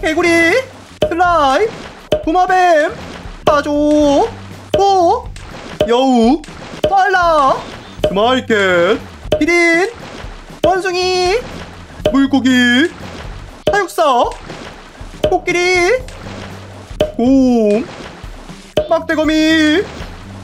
개구리, 슬라임, 도마뱀, 사조, 소, 여우, 빨라, 스마이켓, 기린, 원숭이, 물고기, 사육사, 코끼리, 곰, 막대거미.